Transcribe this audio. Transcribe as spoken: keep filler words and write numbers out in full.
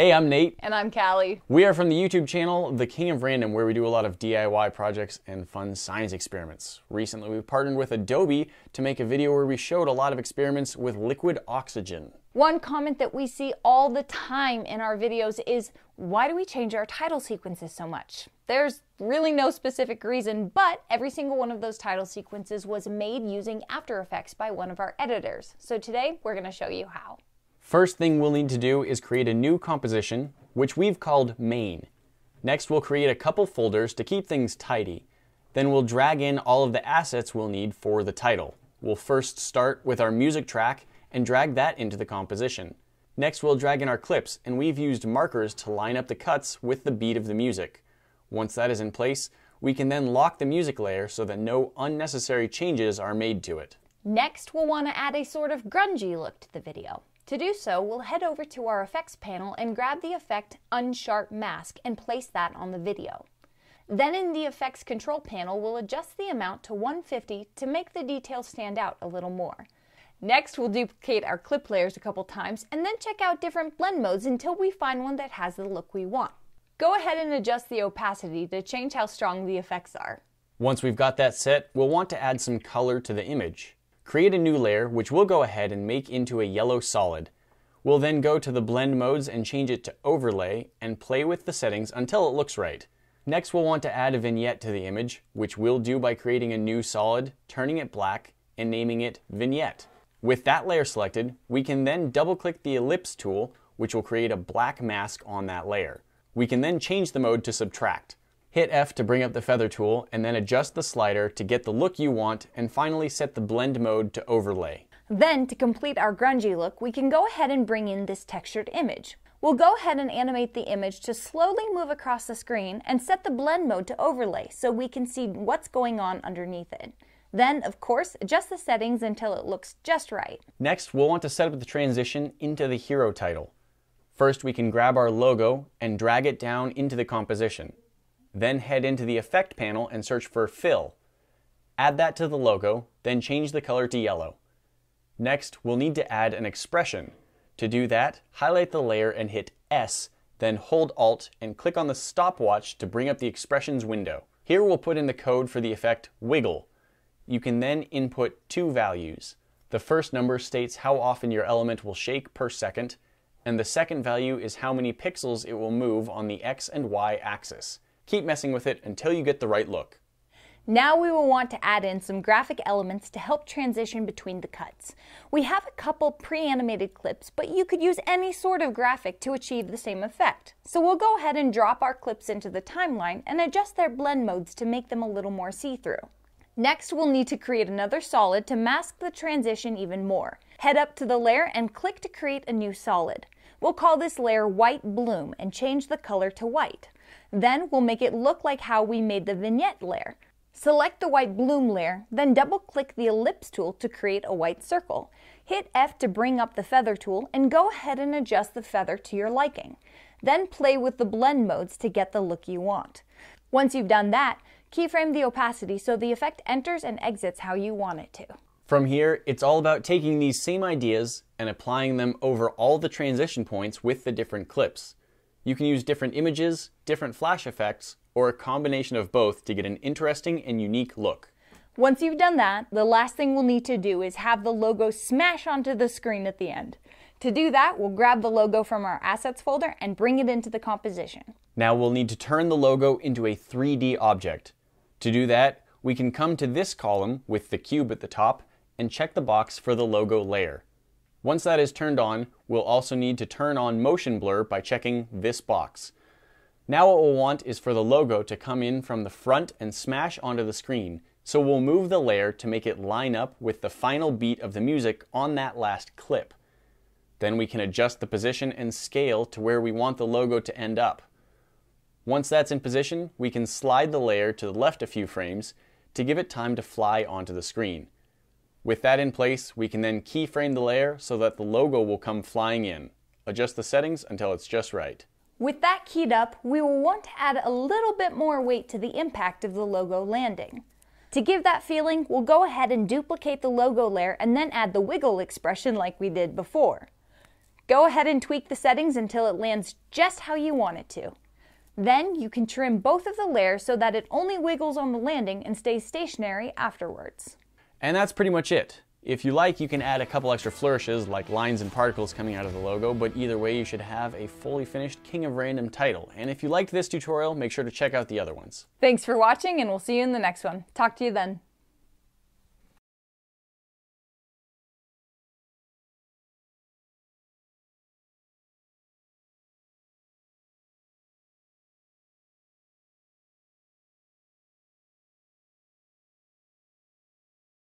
Hey, I'm Nate. And I'm Callie. We are from the YouTube channel, The King of Random, where we do a lot of D I Y projects and fun science experiments. Recently, we partnered with Adobe to make a video where we showed a lot of experiments with liquid oxygen. One comment that we see all the time in our videos is, why do we change our title sequences so much? There's really no specific reason, but every single one of those title sequences was made using After Effects by one of our editors. So today, we're going to show you how. First thing we'll need to do is create a new composition, which we've called main. Next, we'll create a couple folders to keep things tidy. Then we'll drag in all of the assets we'll need for the title. We'll first start with our music track and drag that into the composition. Next, we'll drag in our clips, and we've used markers to line up the cuts with the beat of the music. Once that is in place, we can then lock the music layer so that no unnecessary changes are made to it. Next, we'll want to add a sort of grungy look to the video. To do so, we'll head over to our effects panel and grab the effect Unsharp Mask and place that on the video. Then in the effects control panel, we'll adjust the amount to one fifty to make the details stand out a little more. Next, we'll duplicate our clip layers a couple times and then check out different blend modes until we find one that has the look we want. Go ahead and adjust the opacity to change how strong the effects are. Once we've got that set, we'll want to add some color to the image. Create a new layer, which we'll go ahead and make into a yellow solid. We'll then go to the blend modes and change it to overlay and play with the settings until it looks right. Next, we'll want to add a vignette to the image, which we'll do by creating a new solid, turning it black, and naming it vignette. With that layer selected, we can then double-click the ellipse tool, which will create a black mask on that layer. We can then change the mode to subtract. Hit F to bring up the feather tool, and then adjust the slider to get the look you want, and finally set the blend mode to overlay. Then, to complete our grungy look, we can go ahead and bring in this textured image. We'll go ahead and animate the image to slowly move across the screen and set the blend mode to overlay so we can see what's going on underneath it. Then, of course, adjust the settings until it looks just right. Next, we'll want to set up the transition into the hero title. First, we can grab our logo and drag it down into the composition. Then head into the effect panel and search for fill. Add that to the logo, then change the color to yellow. Next, we'll need to add an expression. To do that, highlight the layer and hit S, then hold Alt and click on the stopwatch to bring up the expressions window. Here we'll put in the code for the effect wiggle. You can then input two values. The first number states how often your element will shake per second, and the second value is how many pixels it will move on the X and Y axis. Keep messing with it until you get the right look. Now we will want to add in some graphic elements to help transition between the cuts. We have a couple pre-animated clips, but you could use any sort of graphic to achieve the same effect. So we'll go ahead and drop our clips into the timeline and adjust their blend modes to make them a little more see-through. Next, we'll need to create another solid to mask the transition even more. Head up to the layer and click to create a new solid. We'll call this layer White Bloom and change the color to white. Then we'll make it look like how we made the vignette layer. Select the white bloom layer, then double-click the ellipse tool to create a white circle. Hit F to bring up the feather tool and go ahead and adjust the feather to your liking. Then play with the blend modes to get the look you want. Once you've done that, keyframe the opacity so the effect enters and exits how you want it to. From here, it's all about taking these same ideas and applying them over all the transition points with the different clips. You can use different images, different flash effects, or a combination of both to get an interesting and unique look. Once you've done that, the last thing we'll need to do is have the logo smash onto the screen at the end. To do that, we'll grab the logo from our assets folder and bring it into the composition. Now we'll need to turn the logo into a three D object. To do that, we can come to this column with the cube at the top and check the box for the logo layer. Once that is turned on, we'll also need to turn on motion blur by checking this box. Now what we'll want is for the logo to come in from the front and smash onto the screen, so we'll move the layer to make it line up with the final beat of the music on that last clip. Then we can adjust the position and scale to where we want the logo to end up. Once that's in position, we can slide the layer to the left a few frames to give it time to fly onto the screen. With that in place, we can then keyframe the layer so that the logo will come flying in. Adjust the settings until it's just right. With that keyed up, we will want to add a little bit more weight to the impact of the logo landing. To give that feeling, we'll go ahead and duplicate the logo layer and then add the wiggle expression like we did before. Go ahead and tweak the settings until it lands just how you want it to. Then you can trim both of the layers so that it only wiggles on the landing and stays stationary afterwards. And that's pretty much it. If you like, you can add a couple extra flourishes like lines and particles coming out of the logo, but either way you should have a fully finished King of Random title. And if you liked this tutorial, make sure to check out the other ones. Thanks for watching, and we'll see you in the next one. Talk to you then.